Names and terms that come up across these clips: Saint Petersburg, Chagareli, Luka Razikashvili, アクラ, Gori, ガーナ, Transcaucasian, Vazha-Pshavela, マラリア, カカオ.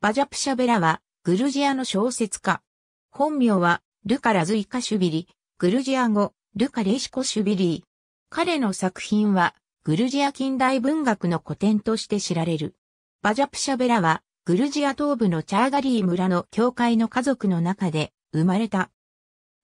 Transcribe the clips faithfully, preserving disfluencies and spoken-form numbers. バジャプシャベラは、グルジアの小説家。本名は、ルカ・ラズイカシュビリ、グルジア語、ルカ・レシコシュビリー。彼の作品は、グルジア近代文学の古典として知られる。バジャプシャベラは、グルジア東部のチャーガリー村の教会の家族の中で生まれた。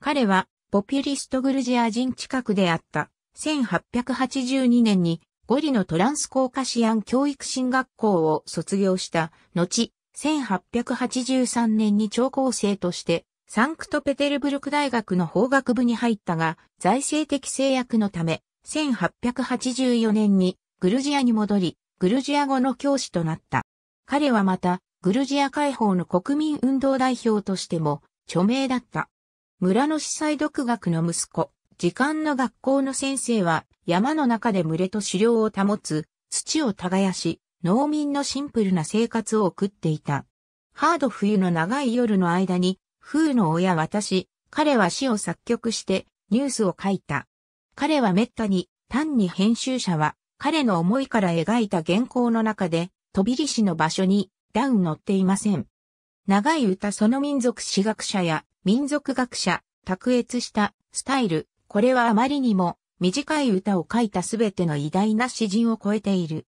彼は、ポピュリストグルジア人近くであった、せんはっぴゃくはちじゅうにねんに、ゴリのトランスコーカシアン教育進学校を卒業した、後、せんはっぴゃくはちじゅうさんねんに聴講生として、サンクトペテルブルク大学の法学部に入ったが、財政的制約のため、せんはっぴゃくはちじゅうよねんにグルジアに戻り、グルジア語の教師となった。彼はまた、グルジア解放の国民運動代表としても、著名だった。村の司祭独学の息子、時間の学校の先生は、山の中で群れと狩猟を保つ、土を耕し、農民のシンプルな生活を送っていた。ハード冬の長い夜の間に、フーの親私、彼は詩を作曲してニュースを書いた。彼は滅多に、単に編集者は彼の思いから描いた原稿の中で、飛び石の場所にダウン載っていません。長い歌その民族史学者や民族学者、卓越したスタイル、これはあまりにも短い歌を書いたすべての偉大な詩人を超えている。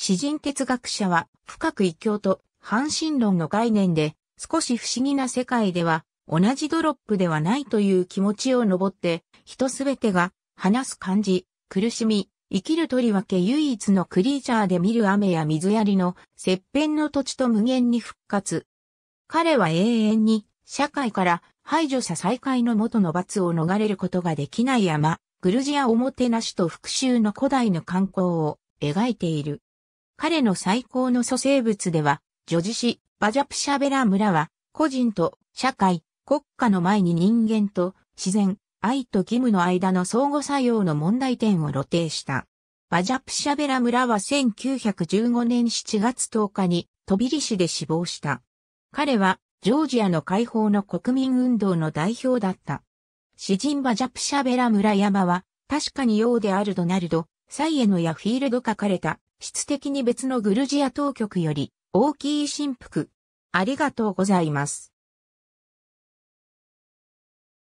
詩人哲学者は深く異教と汎神論の概念で、少し不思議な世界では同じドロップではないという気持ちを登って人すべてが話す感じ、苦しみ、生きるとりわけ唯一のクリーチャーで見る雨や水やりの切片の土地と無限に復活。彼は永遠に社会から排除者再開の元の罰を逃れることができない山、グルジアおもてなしと復讐の古代の観光を描いている。彼の最高の蘇生物では、叙事詩、バジャプシャベラ村は、個人と社会、国家の前に人間と自然、愛と義務の間の相互作用の問題点を露呈した。バジャプシャベラ村はせんきゅうひゃくじゅうごねんしちがつとおかにトビリシで死亡した。彼はジョージアの解放の国民運動の代表だった。詩人バジャプシャベラ村山は、確かにようであるドナルド、サイエノやフィールド書かれた、質的に別のグルジア当局より、大きい振幅。ありがとうございます。